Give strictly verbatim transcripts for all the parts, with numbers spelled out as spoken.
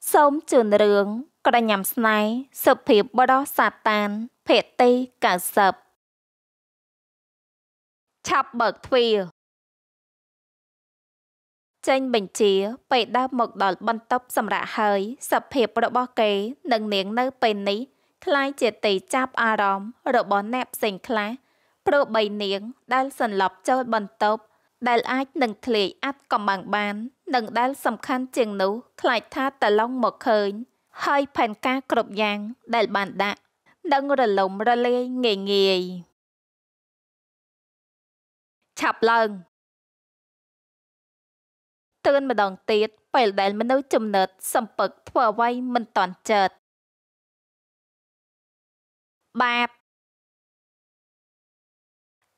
Sống trường rướng, có đã nhằm sài, sập hiệp bó đó sạp tàn, phê tây cả sập. Chạp bậc thuyền. Trên bình chía, bầy đá mộc đỏ băn tóc xâm rạ hơi, sập hiệp bó đó bó kế, nâng niếng nơi bên ní, khlai chìa tì chạp á rõm, rồi bó nẹp dành khá. Pro bầy niếng, đai sần lọc cho băn tóc, đai ách nâng thịt ách còn bằng bán, nâng đai xâm khăn trường nú, khlai tha tà long một khơi. Hơi phèn ca cộp giang, đai bàn đạc, nâng rồi lồng ra lê nghề nghề. Chạp lần. Tương mà đòn tiết, phải đáy mà nấu chùm nợt, xâm bực thua vay mình toàn chợt. Bạp.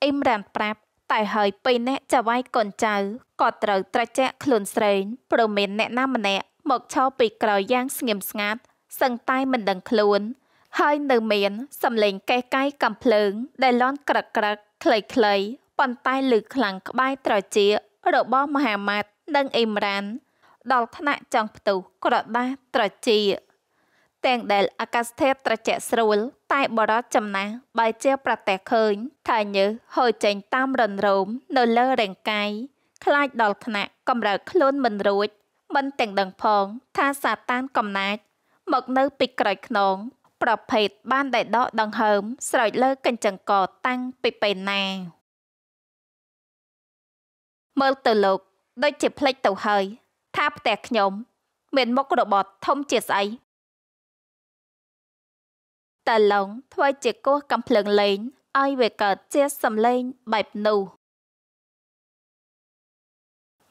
Im ràng bạp, tại hơi bây nẹ trả vay con cháu, có trở trả trẻ khuôn srên, pro mến nẹ nam mà nẹ, một cho bị cỏ giang sngìm sngát, sân tay mình đằng khuôn. Hơi nửa mến, xâm lệnh cây cây cầm phướng, đài lon cật cật, khởi khởi, bàn tay lử khẳng bài trở chĩa, rộ bó mà mát. Nâng im rán, đọc thân nạ trong tù có đọc đá trở chìa. Tên đèl Akasthe trở trẻ srul, tại bỏ đó chầm ná, bài chê bà tè khơi, thả nhớ hồi chánh tam rần rốm, nô lơ rèn cái. Khlai đọc thân nạ cầm rạc luôn mình rút, mình tên đằng phong, tha xà tan cầm nát. Mật nơ bị cởi nóng, bỏ phết ban đại đọ đằng hớm, sợi lơ kênh chẳng cỏ tăng bị bền nà. Mơ từ lục. Đôi chìa phách tàu hơi, tháp tẹt nhóm, miền mốc độ bọt thông chìa ấy. Tà lóng, thuê chìa cô cầm phường lên, ai về cờ chia sầm lên, bạp nù.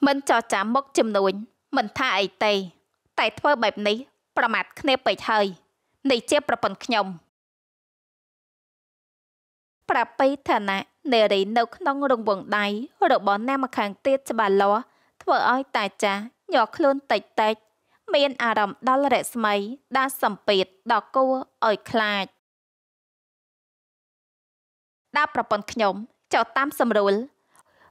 Mình cho chá mốc chìm núi, mình tha ấy tê. Tại thuê bạp ní, bà mạt khné bạch hơi, nì chìa bà bần nhóm. Bà bây thả nạ, nè rỉ nâu nông rung bổng đáy, độ bó nam mà kháng tiết cho bà ló. Vợ ơi tài trá, nhỏ khluôn tạch tạch, miên à rộng đá là rẻ mấy, đá sầm bịt, đỏ cua, ôi khạch. Đá bà bọn nhóm, cháu tam sầm rùl,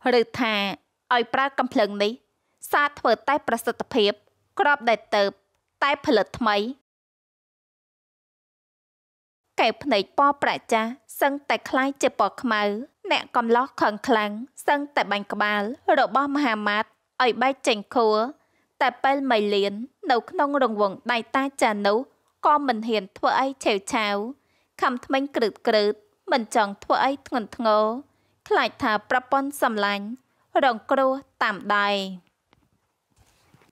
rư thà, ôi bà cầm phường ní, xa thờ tay bà sật tập hiếp, crop đại tợp, tay bà lật mấy. Kẻ bà nấy bò bà trá, sân tại khai chìa bò khmáu, nẹ cầm ló khẩn kháng, sân tại bánh bà, rộ bò mà hà mát. Ở bài chanh khua, tại bên mây liến, nấu nông rồng vòng đài ta trà nấu, con mình hiền thua ấy chèo cháo, khăm thâm cực cực, mình chọn thua ấy thuần ngô, lại thả prapon xâm lánh, rồng cru tạm đài.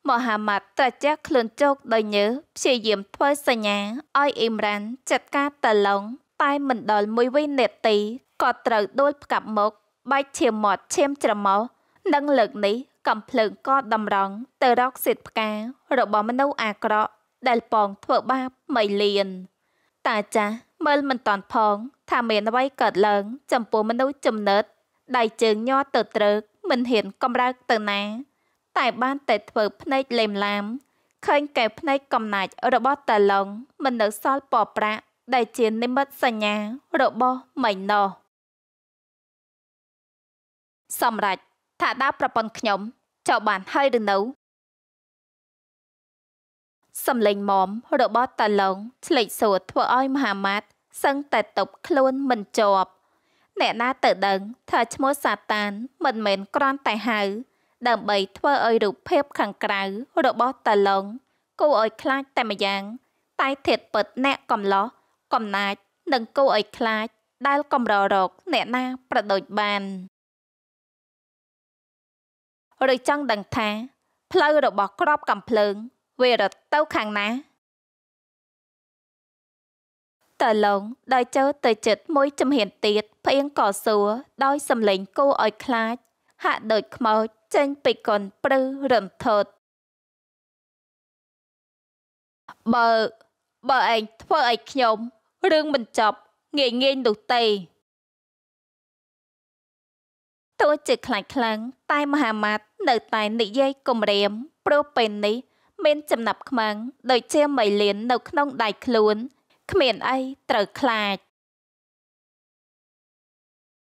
Mò hà mặt ta chắc lươn chốc đời nhớ, chỉ diệm thua xa nhá, oi im rán, chặt ca tà lóng, tay mình đòi mùi vi nệt tí, có trở đôi cặp mốc, bài chìa mọt chêm trầm máu, nâng lực ní. Cầm phường có đầm rõng, tờ róc xịt cá, rồi bỏ mình nấu ạc rõ, đèl bóng thua bạp mây liền. Tà chá, mơ mình toàn phong, thả mình vay cợt lớn, chầm bố mình nấu chùm nớt, đài trường nho tờ trớt, mình hiện cầm ra tờ ná. Tại ban tệ thua phnách lềm lám, khênh kẻ phnách cầm nạch rồi bỏ tà lóng, mình nấu xót bỏ bạc, đài trường nếm mất xa nhà, rồi bỏ mây nọ. Xong rạch. Thả đá bà bọn nhóm, cho bạn hơi đừng nấu. Xâm lệnh mòm, rồi bó tà lông, lệnh sổ thua oi mà mát, sân tài tục khuôn mình chộp. Nẹ ná tự đấng, thả chmô xa tán, mình mến con tài hào, đầm bầy thua oi rụp phép khẳng cáo, rồi bó tà lông, cô oi khát tài mà giáng, tay thiệt bật nẹ cầm ló, cầm nát, nâng cô oi khát, đai cầm rò rột, nẹ ná bà đổi bàn. Rồi chân đằng thá, plơ rồi bỏ crop cầm phường, về rồi tâu khẳng ná. Tờ lộn, đòi chơ tờ chật môi châm hiền tiết, phiên cỏ xúa, đòi xâm lệnh cô oi khát, hạ đôi khmâu, chênh bị còn prư rừng thột. Bờ, bờ anh thua ạch nhóm, rương mình chọc, nghề nghiêng đủ tì. Tôi chỉ khẳng khẳng, tay mà hà mát, nở tài nị dây cùng rếm, pro bền ní, mình chầm nạp khmáng, đời chia mấy liến nấu nông đài khuôn, khmiền ai trở khạch.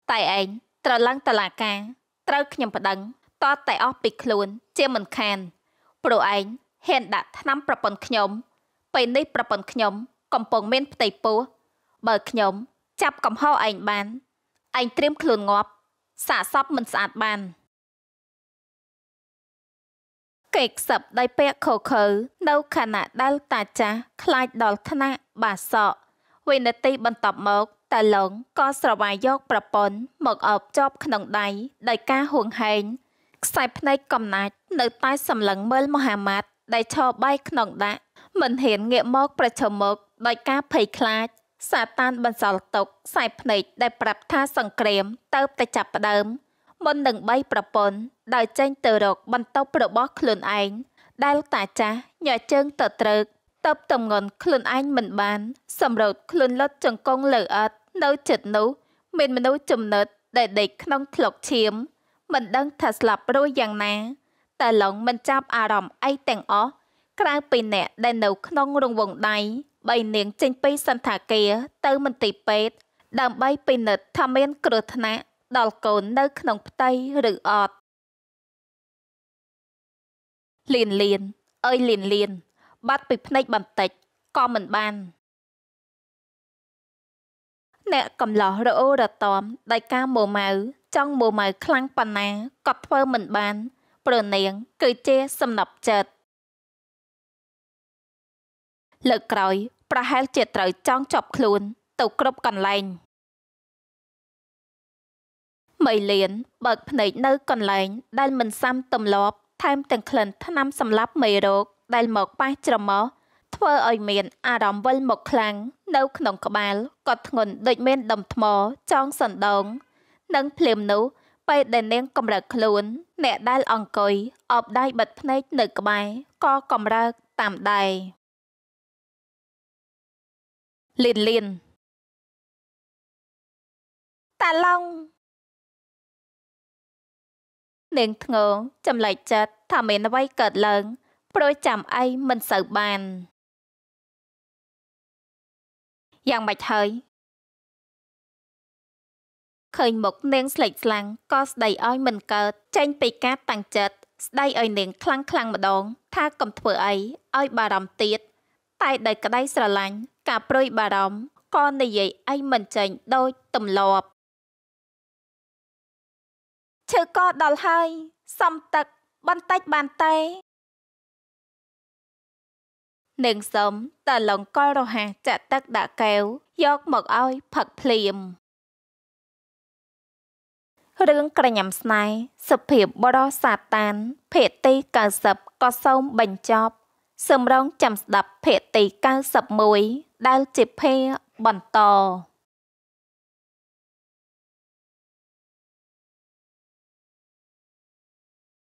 Tại anh, trở lăng tà lạc cá, trở khẩm bà đắng, toa tại óc bị khuôn, chia mình khàn. Pro anh, Hẹn đã nămប្រពន្ធ ខ្ញុំ ពេល នេះ ប្រពន្ធ ខ្ញុំ កំពុង មាន ផ្ទៃពោះ បើ ខ្ញុំ ចាប់ កំហុស ឯង បាន ឯង ត្រៀម ខ្លួន ងាប់ សាក សព មិន ស្អាត បាន គេ ខ្សឹប ដៃ ពាក់ ខខើ នៅ ខណៈ ដែល តា ចាស់ ខ្លាច ដល់ ថ្នាក់ បា សក់ វិនាទី បន្ទាប់ មក តា ឡង ក៏ ស្រវាយ យក ប្រពន្ធ មក អប ជាប់ ក្នុង ដៃ ដោយ ការ ហួង ហែង ខ្សែ ភ្នែក កំណាច នៅ តែ សម្លឹង មើល មហាម៉ាត់ได้ชอบใบขนมด่าเหมือนเห็นเงี่ยมอกประชมกโดยการเผยคลาดซาตานบรรสารตกใส่ผนึกได้ปรับท่าสังเกตเติบแต่จับประเดิมบนหนึ่งใบประปนได้แจ้งเตือนบรรเทาประบอคลุนไอ้ได้ลูกตาจ้าหย่าเชิงเติร์ดเติบตำเงินคลุนไอ้เหมือนบานสำรวจคลุนลดจังกงเหลือน้อยจัดนู้เมนมนุษย์จมเนิดได้เด็กน้องถลกเฉียมเหมือนดังถัดสลับรู้อย่างน่าแต่หลงมันจับอารมณ์ไอ้แต่งอ๋อกลางปีเน่ได้หนูขนมรงวงใดใบเนียงจิงปีสันถาเกียเติมมันตีเป็ดดำใบปีเนตทำเป็นกระทนะดอกโกนเนื้อขนมไตหรืออดเลียนเลียนเอ้ยเลียนเลียนบัดปิดในบันติดก็เหมือนบ้านเน่กำลังระโอระตอมได้ก้าโมเมาจ้องโมเมาคลั่งปนนะกอดเพื่อเหมือนบ้านเปลือนเนียงเกยเจสำนับเจิดเลิกรอยประหารเจตรอยจ้องจอบคลุนตกกรบกันแรงไม่เลียนเบิกผนึกเนื้อกันแรงได้มันซ้ำตำลบแถมแต่งเคลินท่าน้ำสำลับไม่รกได้หมอกป้ายจมอทว่าอ่อยเมียนอารมณ์วนหมกคลังเนื้อขนมกบาลกดเงินโดยเมียนดมทมอจ้องสันดงนั่งเพลียมนู้ไปเดินเลี้ยงกำลังคลุนแน่ได้อ่องกอยออกได้บัดเพลย์หนึ่งกบายก็กำลังตามได้ลินลินตาลองเนียงงงจำไหลจัดทำเองไว้เกิดเลิงโปรยจำไอ้มันเสือบานอย่างบัดเฮยเคยหมกเนียงสลิดลังก็ใส่อ้อยมันเกิดเจนปีกาต่างจัดใส่อ้อยเนียงคลั่งคลั่งมาดองถ้ากำเถื่อไอ้อ้อยบารมตีดใต้ใดก็ได้สลังกับโปรยบารมก้อนในใหญ่ไอ้มันเจนโดยตุ่มหลบเชื่อก็ดอลให้ซ้ำตักบันตัดบันเตยเนียงสมแต่หลงก้อยเราหาจะตักด่าแก้วยกหมกอ้อยผักเพลียมเรื่องกระยำสไนสเปียบบรอสาตันเพตตีกาสับก็ส่งบัญจอบสมร้องจำดับเพตตีกาสับมวยได้จิบเพ่บอนตอ